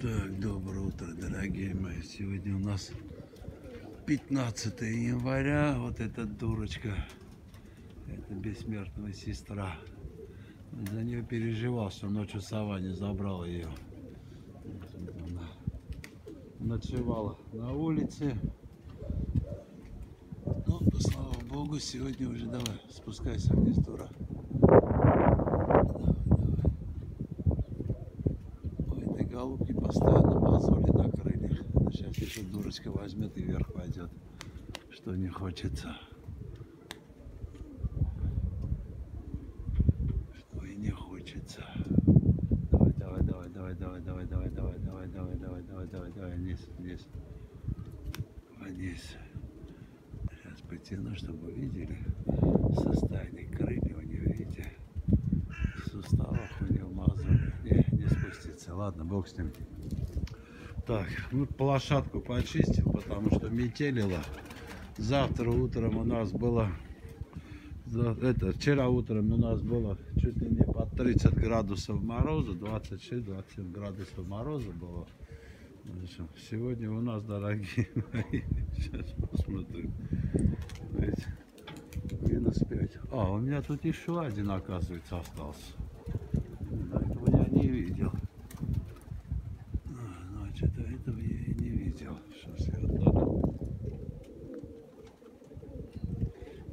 Так, доброе утро, дорогие мои. Сегодня у нас 15 января. Вот эта дурочка, это бессмертная сестра. За нее переживал, что ночью сова не забрала ее. Она ночевала на улице. Ну, слава богу, сегодня уже давай, спускайся вниз, дура. Голубки постоянно мозоли на крыльях. Сейчас еще дурочка возьмет и вверх пойдет, что не хочется. Что и не хочется. Давай, давай, давай, давай, давай, давай, давай, давай, давай, давай, давай, давай, давай, давай, вниз, вниз, вниз. Сейчас потяну, чтобы вы видели состояние крыльев, не видите. В суставах у него мозоли. Спуститься. Ладно, бог с ним. Так, ну площадку почистил, потому что метелило. Завтра утром у нас было... Вчера утром у нас было чуть ли не под 30 градусов мороза. 26-27 градусов мороза было. Сегодня у нас, дорогие мои, сейчас посмотрим. Минус 5. А, у меня тут еще один, оказывается, остался. Не видел. Значит, этого я и не видел. Сейчас я отдам.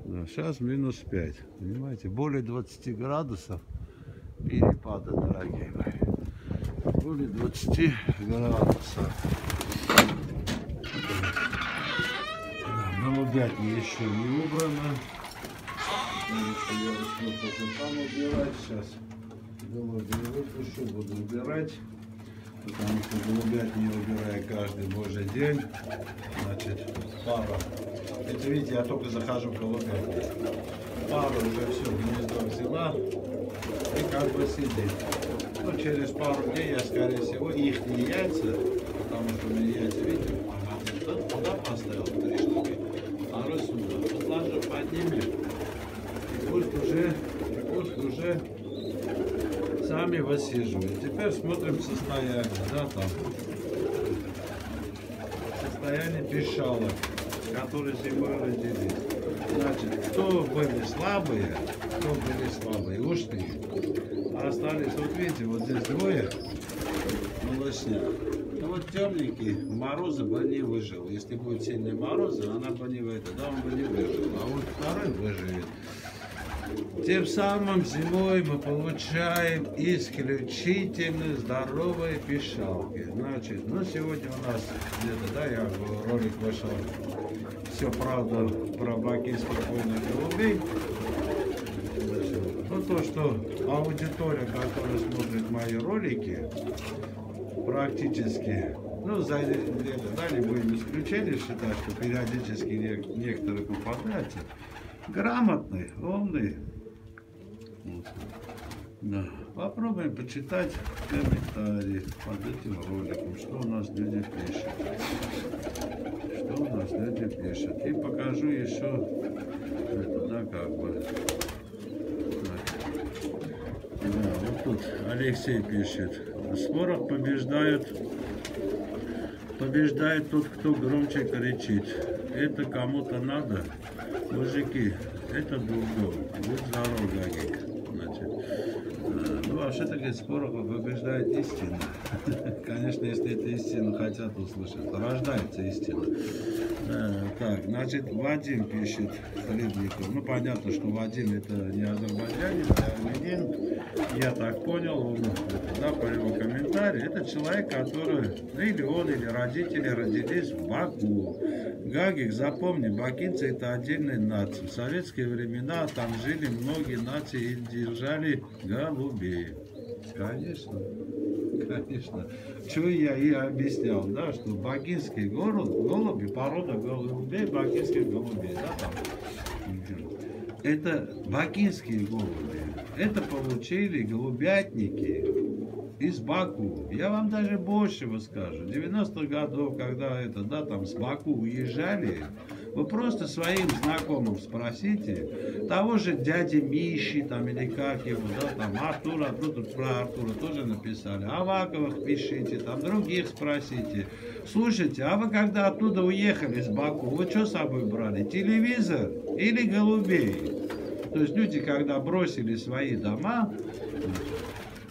Да, сейчас минус 5. Понимаете, более 20 градусов перепада, дорогие мои. Более 20 градусов. Да, голубятня еще не убрана. Я начну позапам убирать сейчас. Голуби выпущу, буду убирать, потому что голубят не убираю каждый божий день. Значит, пара. Это видите, я только захожу в голубятню. Пара уже все, гнездо взяла и как бы сидит. Ну, через пару дней я, скорее всего, их не яйца, потому что у меня яйца, видите, один туда поставил, 3 штуки, второй сюда. Вот ложу под ними, и пусть уже сами высиживают. Теперь смотрим состояние, да, там. Состояние пищалок, которые зимой родились. Значит, кто были слабые, ушли, а остались, вот видите, вот здесь двое молочных. Ну, вот темненький, морозы бы не выжил. Если будет сильные морозы, она бы не выжила, да, он бы не выжил. А вот второй выживет. Тем самым зимой мы получаем исключительно здоровые пищалки. Значит, ну сегодня у нас где-то, да, я ролик вышел, все правда про бакинские голуби. Ну то, что аудитория, которая смотрит мои ролики, практически, ну за где-то, да, не будем исключение считать, что периодически некоторые попадаются. Грамотный, умный. Вот. Да. Попробуем почитать комментарии под этим роликом, что у нас люди пишут. И покажу еще это, да, как бы. Да, вот тут Алексей пишет. В спорах побеждает тот, кто громче кричит. Это кому-то надо. Мужики, это другое. Будь здоров, Гагик. Значит, ну, вообще-то, говорит, споров побеждает истина. Конечно, если это истину хотят услышать, то рождается истина. Так, значит, Вадим пишет Хлебников. Ну, понятно, что Вадим это не азербайджанин, а армянин. Я так понял, он, да, по его комментарию, это человек, который, или он, или родители родились в Баку. Гагик, запомни, бакинцы это отдельная нация. В советские времена там жили многие нации и держали голубей. Конечно, конечно. Чего я и объяснял, да, что бакинские голуби, порода голубей, бакинских голубей, да, там. Это бакинские голуби. Это получили голубятники из Баку. Я вам даже больше скажу. 90-х годов, когда это, да, там с Баку уезжали, Вы просто своим знакомым спросите, того же дяди Миши, там, или как его, да, там, Артура, тут про Артура тоже написали, Аваковых пишите, там, других спросите. Слушайте, а вы когда оттуда уехали из Баку, вы что с собой брали, телевизор или голубей? То есть люди, когда бросили свои дома,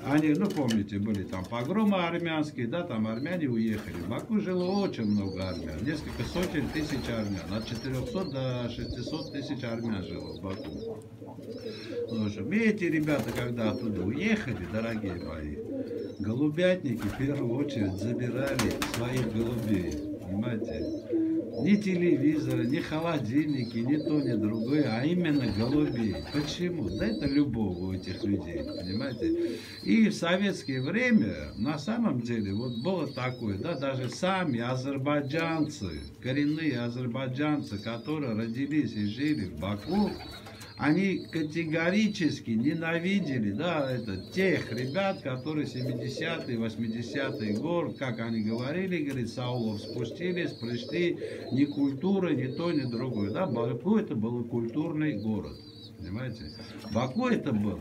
они, ну, помните, были там погромы армянские, да, там армяне уехали. В Баку жило очень много армян, несколько сотен тысяч армян, от 400 до 600 тысяч армян жило в Баку. Ну, и эти ребята, когда оттуда уехали, дорогие мои, голубятники в первую очередь забирали своих голубей, понимаете? Ни телевизора, ни холодильники, ни то, ни другое, а именно голубей. Почему? Да это любовь у этих людей, понимаете? И в советское время, на самом деле, вот было такое, да, даже сами азербайджанцы, коренные азербайджанцы, которые родились и жили в Баку, они категорически ненавидели, да, это, тех ребят, которые 70-е, 80-е годы, как они говорили, говорит, Саулов спустились, пришли, ни культуры, ни то, ни другое. Да, Баку это был культурный город, понимаете? Баку это был,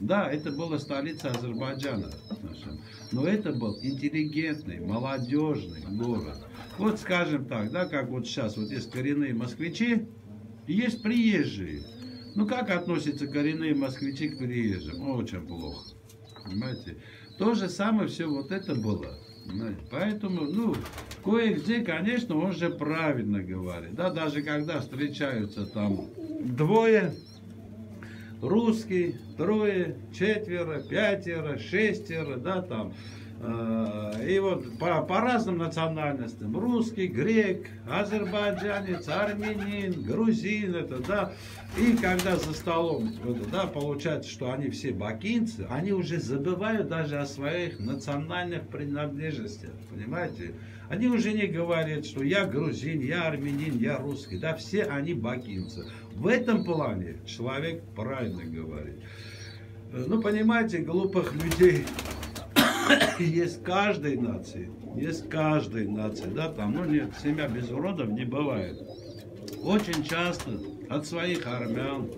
да, это была столица Азербайджана, но это был интеллигентный, молодежный город. Вот, скажем так, да, как вот сейчас, вот есть коренные москвичи, есть приезжие. Ну, как относятся коренные москвичи к приезжим? Очень плохо, понимаете? То же самое все вот это было. Понимаете? Поэтому, ну, кое-где, конечно, он же правильно говорит. Да, даже когда встречаются там двое, русский, трое, четверо, пятеро, шестеро, да, там... И вот по разным национальностям, русский, грек, азербайджанец, армянин, грузин, это, да, и когда за столом, это, да, получается, что они все бакинцы, они уже забывают даже о своих национальных принадлежностях, понимаете? Они уже не говорят, что я грузин, я армянин, я русский, да, все они бакинцы. В этом плане человек правильно говорит. Ну, понимаете, глупых людей... Есть каждой нации, да, там, ну, нет, семья без уродов не бывает. Очень часто от своих армян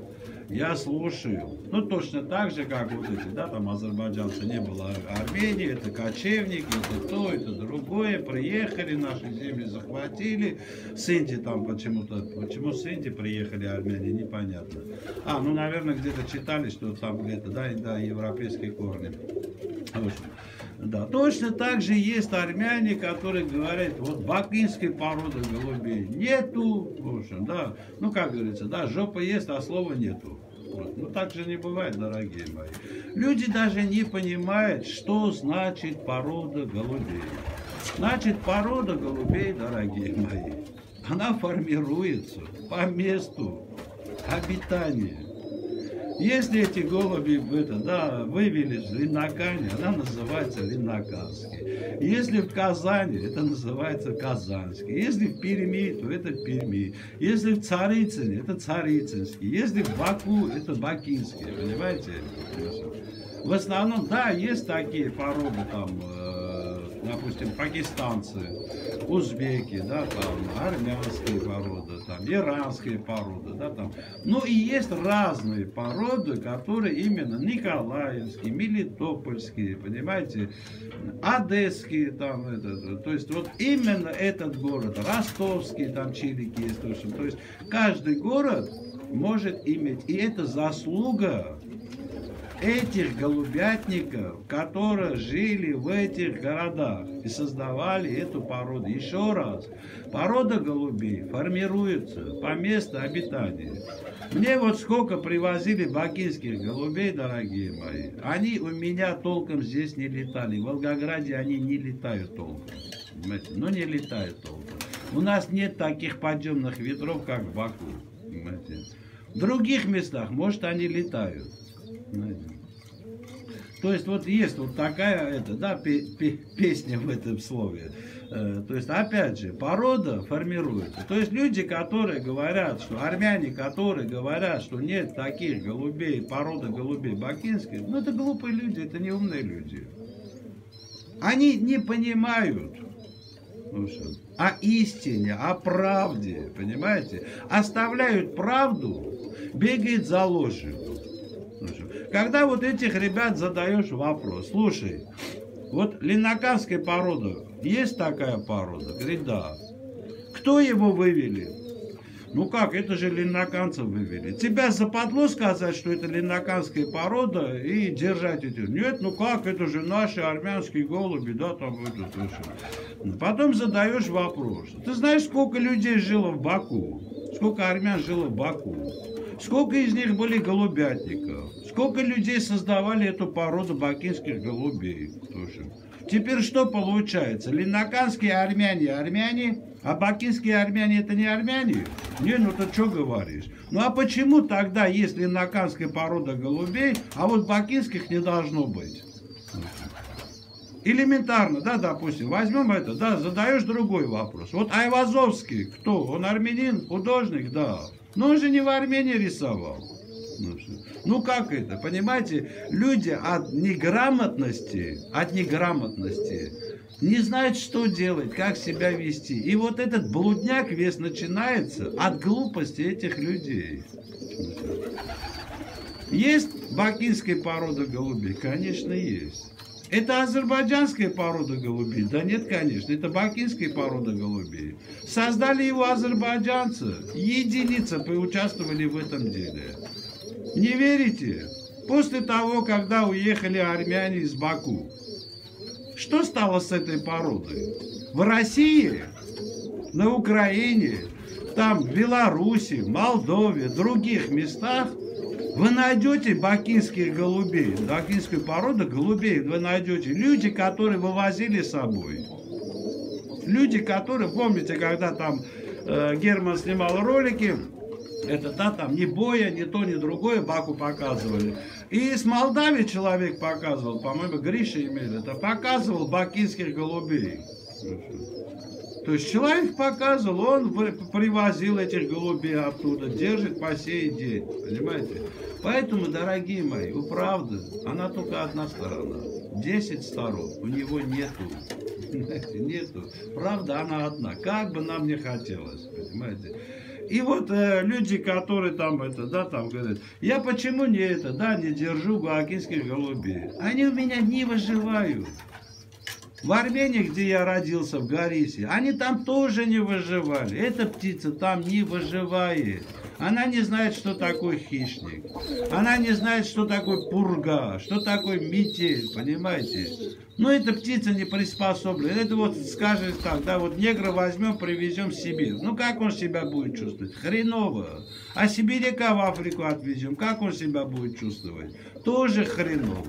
я слушаю, ну, точно так же, как вот эти, да, там, азербайджанцы, не было Армении, это кочевники, это то, это другое, приехали, наши земли захватили, синти там почему-то, почему синти приехали армяне, непонятно. А, ну, наверное, где-то читали, что там где-то, да, да, европейские корни. Да, точно так же есть армяне, которые говорят, вот бакинской породы голубей нету, в общем, да, ну, как говорится, да, жопа есть, а слова нету. Ну, так же не бывает, дорогие мои. Люди даже не понимают, что значит порода голубей. Значит, порода голубей, дорогие мои, она формируется по месту обитания. Если эти голуби, это, да, вывели в Линакане, она называется Линаканский. Если в Казани, это называется Казанский. Если в Перми, то это Перми. Если в Царицыне, это Царицынский. Если в Баку, это Бакинский. Понимаете? В основном, да, есть такие породы там... Допустим, пакистанцы, узбеки, да, там, армянские породы, там, иранские породы, да, там. Ну и есть разные породы, которые именно николаевские, мелитопольские, понимаете, одесские, там, это, то есть вот именно этот город, ростовские, там, чирики есть, то есть каждый город может иметь, и это заслуга этих голубятников, которые жили в этих городах и создавали эту породу. Еще раз, порода голубей формируется по месту обитания. Мне вот сколько привозили бакинских голубей, дорогие мои, они у меня толком здесь не летали. В Волгограде они не летают толком, понимаете? Ну, не летают толком. У нас нет таких подъемных ветров, как в Баку, понимаете? В других местах, может, они летают. То есть вот такая, это, да, песня в этом слове. То есть, опять же, порода формируется. То есть люди, которые говорят, что армяне, которые говорят, что нет таких голубей, порода голубей бакинских, ну это глупые люди, это не умные люди. Они не понимают о истине, о правде, понимаете? Оставляют правду, бегает за ложью. Когда вот этих ребят задаешь вопрос, слушай, вот ленокавская порода, есть такая порода? Говорит, да. Кто его вывели? Ну как, это же леноканцев вывели. Тебя западло сказать, что это леноканская порода и держать эти. Нет, ну как, это же наши армянские голуби, да, там это. Потом задаешь вопрос. Ты знаешь, сколько людей жило в Баку? Сколько армян жило в Баку? Сколько из них были голубятников? Сколько людей создавали эту породу бакинских голубей? Тоже. Теперь что получается? Леноканские армяне, армяне, а бакинские армяне это не армяне? Не, ну ты что говоришь? Ну а почему тогда есть леноканская порода голубей, а вот бакинских не должно быть? Элементарно, да, допустим, возьмем это, да, задаешь другой вопрос. Вот Айвазовский, кто? Он армянин, художник, да. Но он же не в Армении рисовал. Ну как это, понимаете? Люди от неграмотности не знают, что делать, как себя вести. И вот этот блудняк весь начинается от глупости этих людей. Есть бакинская порода голубей? Конечно, есть. Это азербайджанская порода голубей? Да нет, конечно, это бакинская порода голубей. Создали его азербайджанцы, единицы поучаствовали в этом деле. Не верите? После того, когда уехали армяне из Баку, что стало с этой породой? В России, на Украине, там, в Беларуси, Молдове, других местах вы найдете бакинских голубей, бакинскую породу голубей вы найдете. Люди, которые вывозили с собой. Люди, которые, помните, когда там Герман снимал ролики, это да, там ни боя, ни то, ни другое Баку показывали. И с Молдавии человек показывал, по-моему, Гриша имел это, показывал бакинских голубей. То есть человек показывал, он привозил этих голубей оттуда, держит по сей день, понимаете? Поэтому, дорогие мои, у правды, она только одна сторона, 10 сторон, у него нету, понимаете, нету. Правда, она одна, как бы нам не хотелось, понимаете? И вот люди, которые там это, да, там говорят, я почему не это, да, не держу бакинских голубей? Они у меня не выживают. В Армении, где я родился, в Горисе, они там тоже не выживали. Эта птица там не выживает. Она не знает, что такое хищник. Она не знает, что такое пурга, что такое метель, понимаете? Но эта птица не приспособлена. Это вот, скажешь так, да, вот негра возьмем, привезем в Сибирь. Ну, как он себя будет чувствовать? Хреново. А сибиряка в Африку отвезем, как он себя будет чувствовать? Тоже хреново.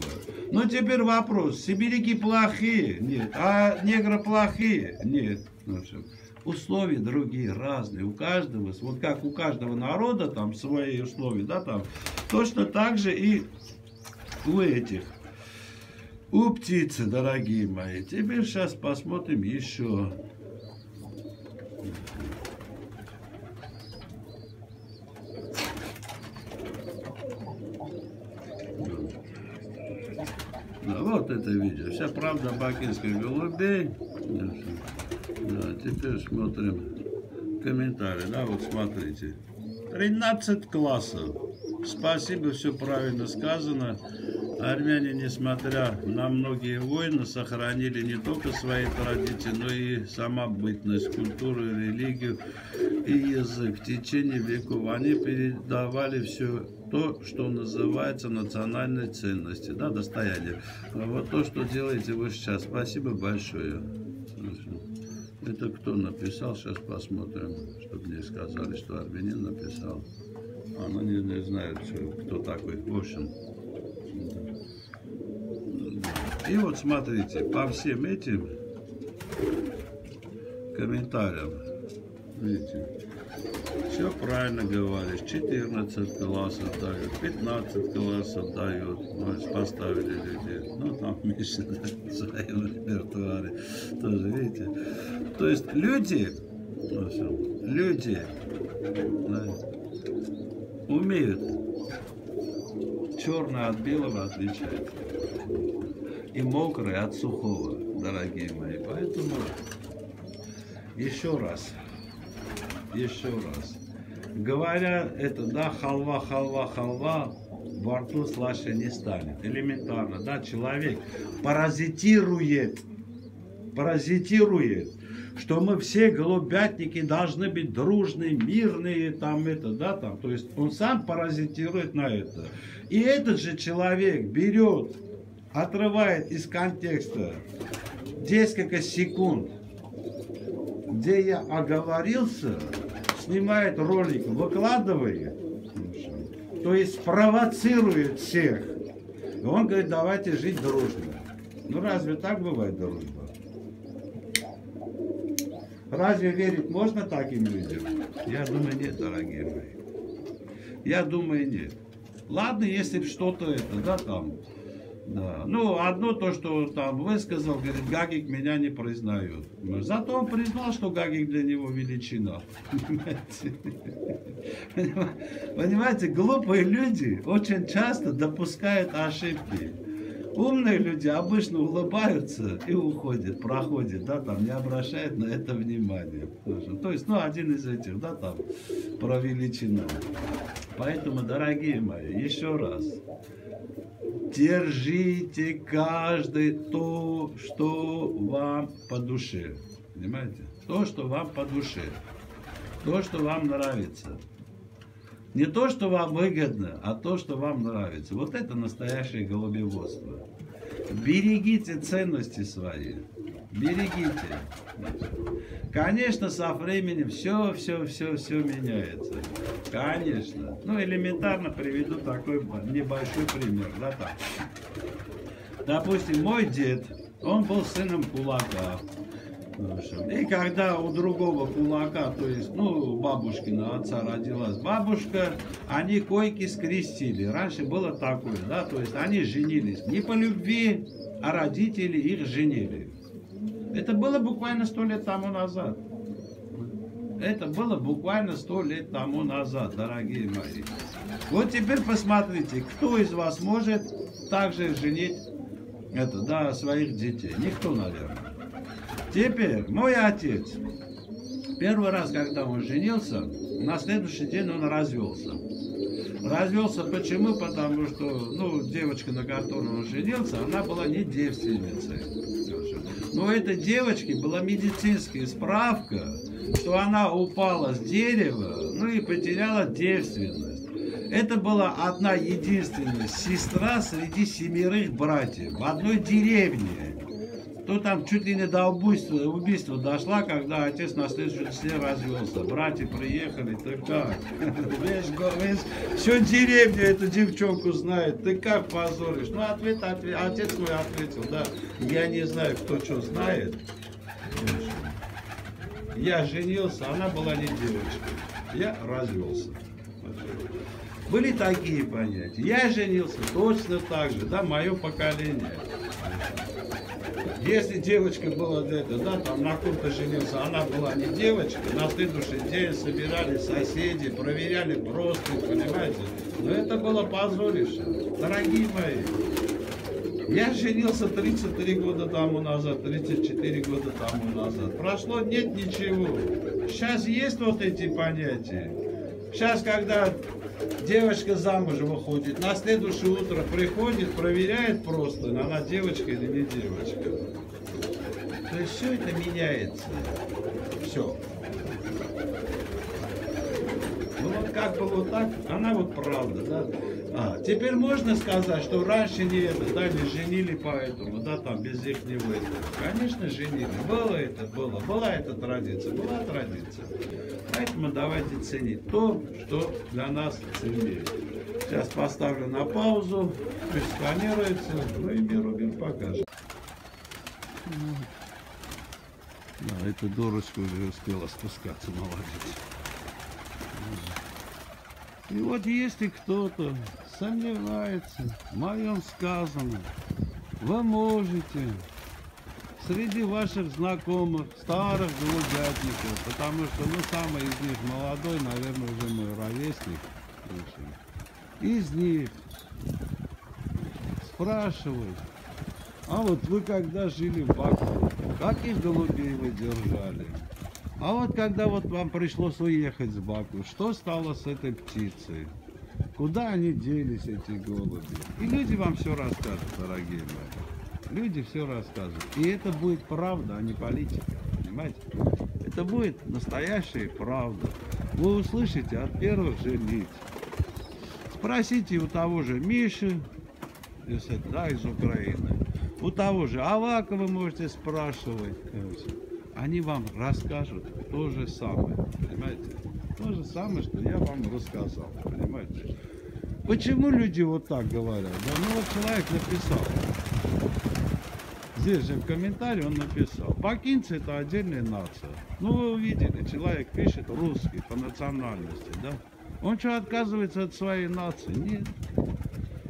Но теперь вопрос, сибиряки плохие? Нет. А негры плохие? Нет. Ну, все. Условия другие, разные. У каждого, вот как у каждого народа там свои условия, да, там, точно так же и у этих, у птицы, дорогие мои. Теперь сейчас посмотрим еще. Да, вот это видео. Вся правда бакинских голубей. Да, теперь смотрим комментарии, да, вот смотрите. 13 классов. Спасибо, все правильно сказано. Армяне, несмотря на многие войны, сохранили не только свои традиции, но и самобытность, культуру, религию и язык. В течение веков они передавали все то, что называется национальной ценностью, да, достояние. Вот то, что делаете вы сейчас. Спасибо большое. Это кто написал? Сейчас посмотрим, чтобы не сказали, что армянин написал. Она не знает, кто такой. В общем. И вот смотрите, по всем этим комментариям, видите, все правильно говоришь. 14 классов дают, 15 классов дают. Ну, поставили людей. Ну, там меньше в своем репертуаре. Тоже, видите. То есть люди умеют черное от белого отличать. И мокрое от сухого, дорогие мои. Поэтому Еще раз. Говоря это, да, халва, во рту слаще не станет. Элементарно, да, человек паразитирует, что мы все голубятники должны быть дружные, мирные, то есть он сам паразитирует на это. И этот же человек берет, отрывает из контекста несколько секунд, где я оговорился, снимает ролик, выкладывает, то есть провоцирует всех. И он говорит, давайте жить дружно. Ну разве так бывает дружба? Разве верить можно таким людям? Я думаю, нет, дорогие мои. Я думаю, нет. Ладно, если бы что-то это, да, там. Да. Ну, одно то, что там высказал, говорит, Гагик меня не признает. Зато он признал, что Гагик для него величина. Понимаете, глупые люди очень часто допускают ошибки. Умные люди обычно улыбаются и уходят, проходят, да, там, не обращают на это внимания. То есть, ну, один из этих, да, там, про величину. Поэтому, дорогие мои, еще раз. Держите каждый то, что вам по душе. Понимаете? То, что вам по душе. То, что вам нравится. Не то, что вам выгодно, а то, что вам нравится. Вот это настоящее голубеводство. Берегите ценности свои. Берегите. Конечно, со временем все меняется. Конечно. Ну, элементарно приведу такой небольшой пример. Да, так. Допустим, мой дед, он был сыном кулака. И когда у другого кулака, то есть, ну, бабушкина отца родилась бабушка, они койки скрестили. Раньше было такое, да, то есть они женились не по любви, а родители их женили. Это было буквально 100 лет тому назад. Это было буквально 100 лет тому назад, дорогие мои. Вот теперь посмотрите, кто из вас может также женить это, да, своих детей? Никто, наверное. Теперь, мой отец, первый раз, когда он женился, на следующий день он развелся. Развелся почему? Потому что, ну, девочка, на которой он женился, она была не девственницей. Но у этой девочки была медицинская справка, что она упала с дерева, ну и потеряла девственность. Это была одна единственная сестра среди 7 братьев в одной деревне. Ну, там чуть ли не до убийства дошла, когда отец на следующем числе развелся. Братья приехали, ты как? Видишь, всю деревню эту девчонку знает, ты как позоришь? Ну, отец мой ответил, да, я не знаю, кто что знает. Я женился, она была не девочкой, я развелся. Были такие понятия. Я женился точно так же, да, мое поколение. Если девочка была где-то, да, там на ком-то женился, она была не девочка, на следующий день собирали соседи, проверяли просто, понимаете. Но это было позорище. Дорогие мои, я женился 33 года тому назад, 34 года тому назад. Прошло нет ничего. Сейчас есть вот эти понятия. Сейчас, когда девочка замужем выходит, на следующее утро приходит, проверяет просто, она девочка или не девочка. То есть все это меняется. Все. Ну вот как бы вот так, она вот правда, да. А, теперь можно сказать, что раньше не это, да, не женили поэтому, да, там, без их не выйдет. Конечно, женили. Была эта традиция, была традиция. Поэтому давайте ценить то, что для нас ценнее. Сейчас поставлю на паузу, пусть планируется, ну и мир покажет. Да, эта дурочка уже успела спускаться, молодец. И вот если кто-то сомневается в моем сказанном, вы можете среди ваших знакомых, старых голубятников, потому что, ну, самый из них молодой, наверное, уже мой ровесник, из них спрашивают, а вот вы когда жили в Баку, каких голубей вы держали? А вот когда вот вам пришлось уехать с Баку, что стало с этой птицей? Куда они делись, эти голуби? И люди вам все расскажут, дорогие мои. Люди все расскажут. И это будет правда, а не политика. Понимаете? Это будет настоящая правда. Вы услышите от первых же лиц. Спросите у того же Миши, если да, из Украины. У того же Авакова можете спрашивать. Они вам расскажут то же самое. Понимаете? То же самое, что я вам рассказал, понимаете? Почему люди вот так говорят? Да, ну вот человек написал. Здесь же в комментарии он написал. Бакинцы — это отдельная нация. Ну вы увидели, человек пишет русский по национальности, да? Он что, отказывается от своей нации? Нет.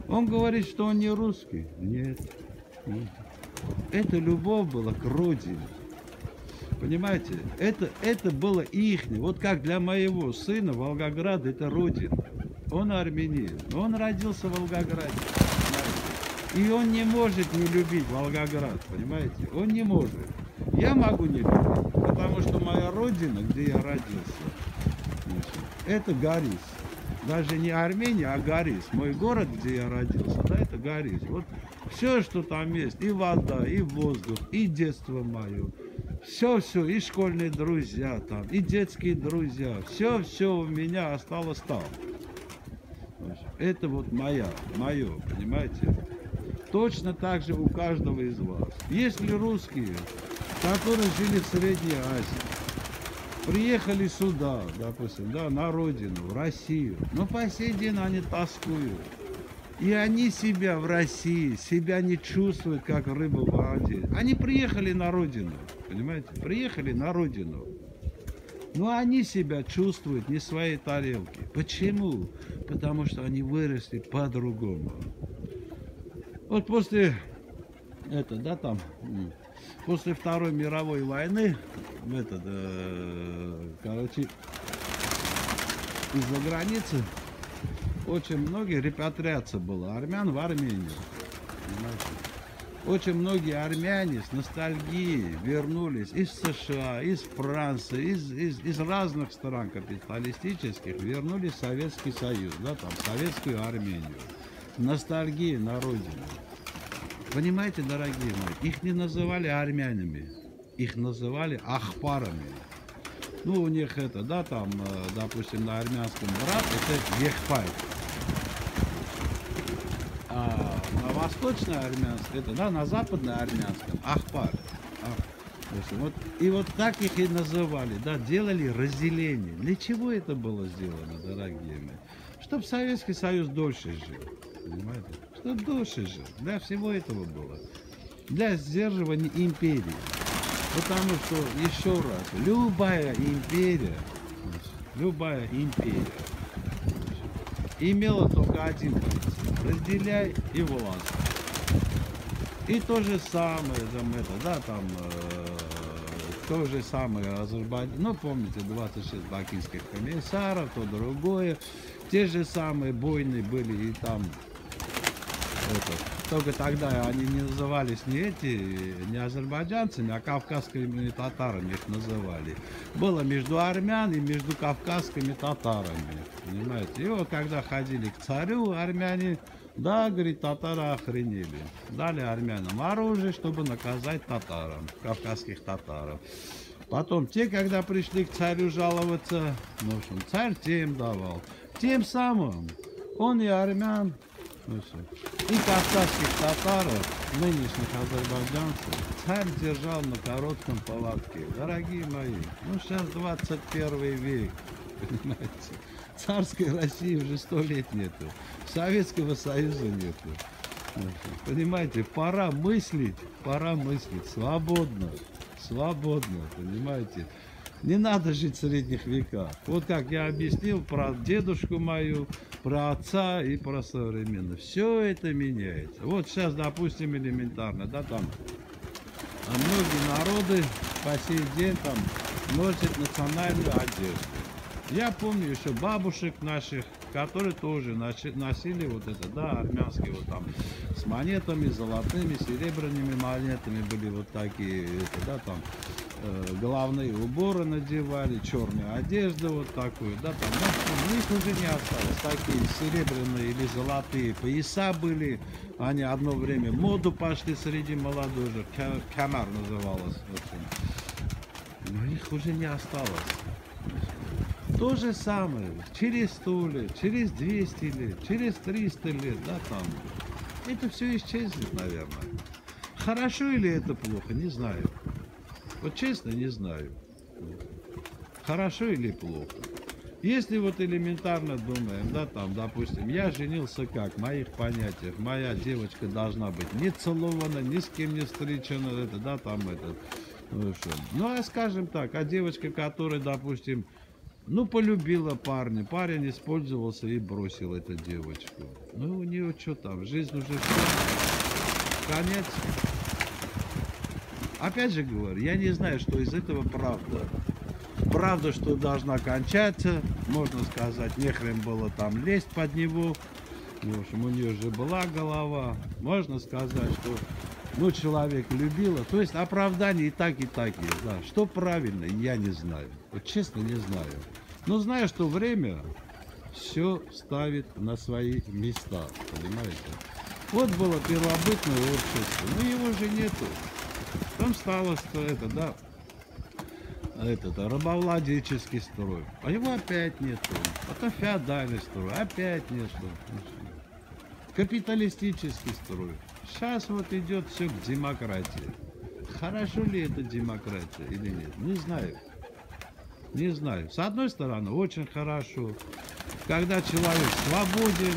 Он говорит, что он не русский? Нет. Нет. Это любовь была к родине. Понимаете, это было ихнее. Вот как для моего сына Волгоград — это родина. Он армянин, но он родился в Волгограде. Понимаете? И он не может не любить Волгоград, понимаете? Он не может. Я могу не любить, потому что моя родина, где я родился, это Горис. Даже не Армения, а Горис. Мой город, где я родился, да, это Горис. Вот все, что там есть, и вода, и воздух, и детство мое. Все-все, и школьные друзья там, и детские друзья. Все-все у меня осталось там. Это вот мое, понимаете? Точно так же у каждого из вас. Если русские, которые жили в Средней Азии, приехали сюда, допустим, да, на родину, в Россию, но по сей день они тоскуют. И они себя в России, себя не чувствуют, как рыба в воде. Они приехали на родину, понимаете? Приехали на родину. Но они себя чувствуют не в своей тарелке. Почему? Потому что они выросли по-другому. Вот после, это, да, там, после Второй мировой войны, короче, из-за границы, очень многие репатриация была армян в Армению. Очень многие армяне с ностальгией вернулись из США, из Франции, из разных стран капиталистических, вернулись в Советский Союз, да, там, в Советскую Армению. Ностальгия на родину. Понимаете, дорогие мои, их не называли армянами, их называли ахпарами. Ну, у них это, да, там, допустим, на армянском брат, это ехпай. А на восточно-армянском, это, да, на западно-армянском, ахпар. Вот, и вот так их и называли, да, делали разделение. Для чего это было сделано, дорогие мои? Чтобы Советский Союз дольше жил, понимаете? Чтобы дольше жил, для всего этого было. Для сдерживания империи. Потому что, еще раз, любая империя имела только один принцип: разделяй и властвуй. И то же самое, там, это, да, там, то же самое Азербайджан, ну, помните, 26 бакинских комиссаров, то другое, те же самые бойны были и там, это. Только тогда они не назывались не азербайджанцами, а кавказскими татарами их называли. Было между армян и между кавказскими татарами, понимаете. И вот когда ходили к царю армяне, да, говорит, татары охренели. Дали армянам оружие, чтобы наказать татарам, кавказских татаров. Потом те, когда пришли к царю жаловаться, ну, в общем, царь тем давал. Тем самым он и армян, и кавказских татаров, нынешних азербайджанцев, царь держал на коротком поводке. Дорогие мои, ну сейчас 21 век, понимаете. Царской России уже 100 лет нету, Советского Союза нету. Понимаете, пора мыслить свободно, свободно, понимаете. Не надо жить в средних веках. Вот как я объяснил про дедушку мою, про отца и про современное. Все это меняется. Вот сейчас, допустим, элементарно, да, там, а многие народы по сей день там носят национальную одежду. Я помню еще бабушек наших, которые тоже носили вот это, да, армянские вот там, с монетами, золотыми, серебряными монетами были вот такие, это, да, там, головные уборы надевали, черную одежду вот такую, да, там, ну, у них уже не осталось, такие серебряные или золотые пояса были, они одно время моду пошли среди молодежи, камар называлось, но их уже не осталось. То же самое, через 100 лет, через 200 лет, через 300 лет, да, там, это все исчезнет, наверное. Хорошо или это плохо, не знаю. Вот честно, не знаю, хорошо или плохо. Если вот элементарно думаем, да, там, допустим, я женился как, в моих понятиях, моя девочка должна быть не целована, ни с кем не встречена, это, да, там, это, ну, что. Ну, а скажем так, а девочка, которая, допустим, ну, полюбила парня, парень использовался и бросил эту девочку. Ну, у нее что там, жизнь уже все, конец. Опять же говорю, я не знаю, что из этого правда. Правда, что должна кончаться, можно сказать, нехрен было там лезть под него. В общем, у нее же была голова. Можно сказать, что, ну, человек любила. То есть оправдание и так, и так. Да. Что правильно, я не знаю. Вот честно, не знаю. Но знаю, что время все ставит на свои места. Понимаете? Вот было первобытное общество, но его же нету. Там стало это, да, этот рабовладельческий строй, а его опять нету. Потом феодальный строй, опять нету. Капиталистический строй. Сейчас вот идет все к демократии. Хорошо ли это демократия или нет? Не знаю. Не знаю. С одной стороны, очень хорошо, когда человек свободен.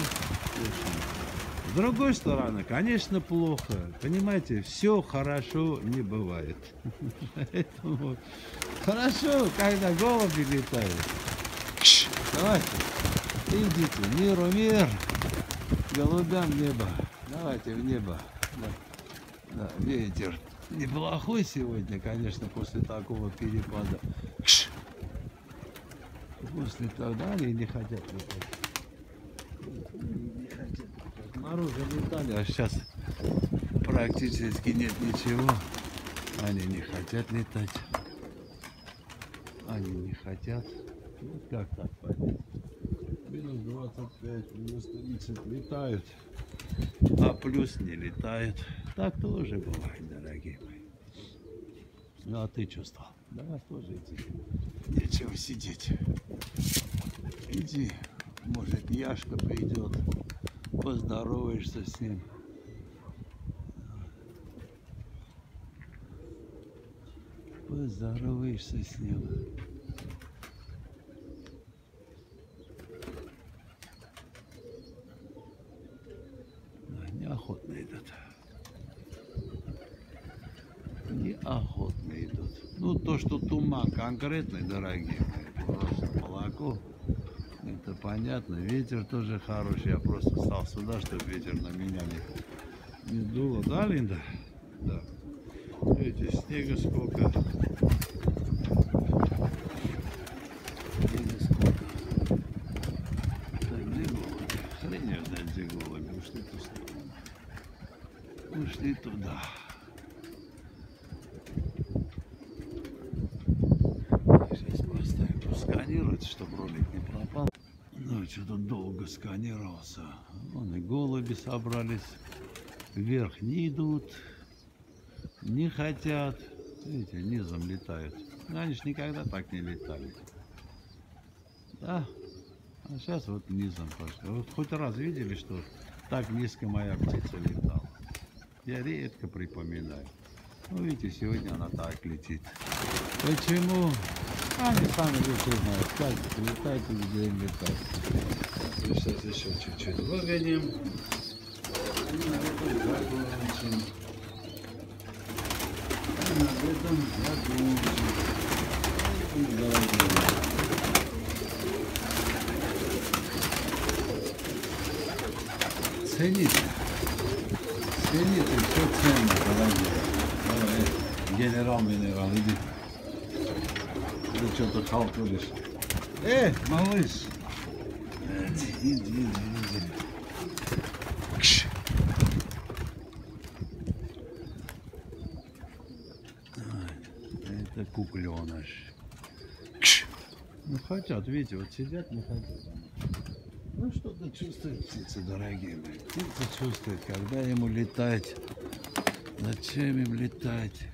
С другой стороны, конечно, плохо. Понимаете, все хорошо не бывает. Поэтому хорошо, когда голуби летают. Давайте, идите, миру мир, голубям небо. Давайте в небо. Да. Да, ветер неплохой сегодня, конечно, после такого перепада. После того, да, они не хотят летать. Наружу летали, а сейчас практически нет ничего. Они не хотят летать. Они не хотят. Ну как так понять? Минус 25, минус 30 летают, а плюс не летают. Так тоже бывает, дорогие мои. Ну а ты что стал? Давай тоже иди. Нечего сидеть. Иди. Может, Яшка придет. Поздороваешься с ним. Поздороваешься с ним. Да, неохотно идут. Неохотно идут. Ну, то, что туман конкретный, дорогие мои, просто молоко. Это понятно, ветер тоже хороший, я просто стал сюда, чтобы ветер на меня не дуло, да, Линда? Да. Видите, снега сколько. Снега сколько. Да, где голуби? Хрень я знаю, где голуби, ушли туда. Ушли туда. Сейчас поставим, просканируется, чтобы ролик не пропал. Ну, что-то долго сканировался. Вон и голуби собрались. Вверх не идут, не хотят. Видите, низом летают. Они же никогда так не летали. Да? А сейчас вот низом пошли. Вот хоть раз видели, что так низко моя птица летала? Я редко припоминаю. Ну, видите, сегодня она так летит. Почему? Они сами лучше знают, как летать и где им летать. Мы сейчас еще чуть-чуть выгоним. И на этом закончим. Цените. Цените, все ценно, дорогие. Генерал, иди. Ты что-то халтуришь. Малыш! Иди. кудахтать кукленыш. Ну хотят, видите, вот сидят, не хотят. Ну что-то чувствует птицы, дорогие мои. Птица чувствует, когда ему летать, над чем им летать.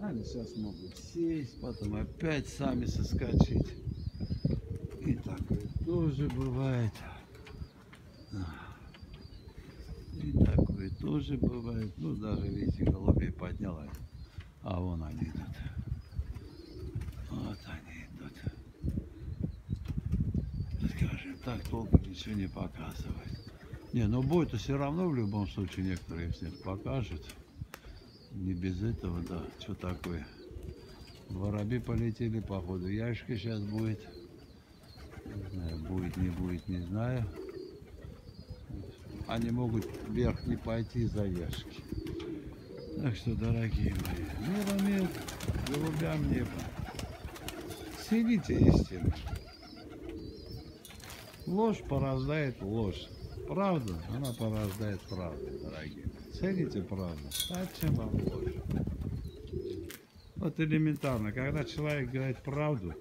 Они сейчас могут сесть, потом опять сами соскочить. И такое тоже бывает. И такое тоже бывает. Ну даже, видите, голубей подняла. А вон они идут. Вот они идут. Скажем так, толком ничего не показывает. Не, но бой-то все равно в любом случае некоторые из них покажут. Не без этого, да. Что такое? Воробьи полетели, походу. Яшка сейчас будет. Не знаю, будет, не будет, не знаю. Они могут вверх не пойти за яшки. Так что, дорогие мои, мир, голубям небо. Сидите истину. Ложь порождает ложь. Правда, она порождает правду, дорогие. Цените правду. Зачем вам ложь? Вот элементарно, когда человек говорит правду,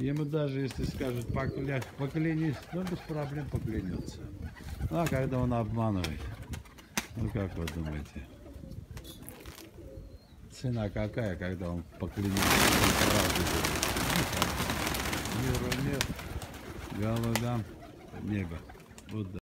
ему даже если скажут поклянись, он без проблем поклянется. А когда он обманывает, ну как вы думаете? Цена какая, когда он поклянется? Миру нет, голубям небо. Вот да.